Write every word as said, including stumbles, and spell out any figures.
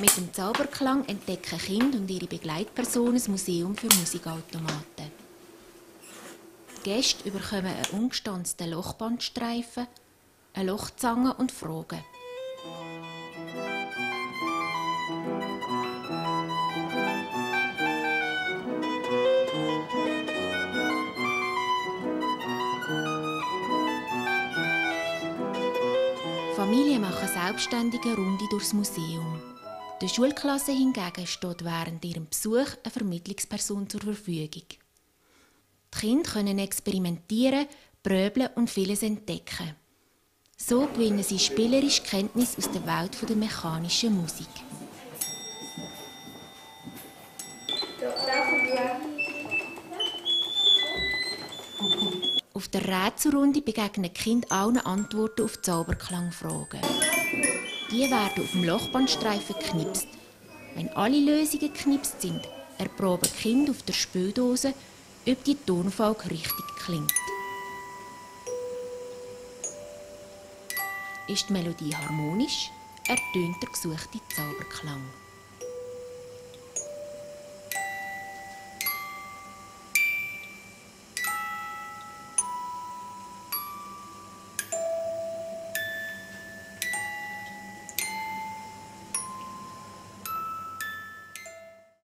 Mit dem Zauberklang entdecken Kinder und ihre Begleitpersonen das Museum für Musikautomaten. Die Gäste bekommen einen ungestanzten Lochbandstreifen, eine Lochzange und Fragen. Familien machen selbstständig eine Runde durchs Museum. Der Schulklasse hingegen steht während ihrem Besuch eine Vermittlungsperson zur Verfügung. Die Kinder können experimentieren, pröbeln und vieles entdecken. So gewinnen sie spielerisch Kenntnis aus der Welt der mechanischen Musik. Auf der Rätselrunde begegnen die Kinder allen Antworten auf Zauberklangfragen. Die werden auf dem Lochbandstreifen geknipst. Wenn alle Lösungen geknipst sind, erproben die Kinder auf der Spüldose, ob die Tonfolge richtig klingt. Ist die Melodie harmonisch, ertönt der gesuchte Zauberklang.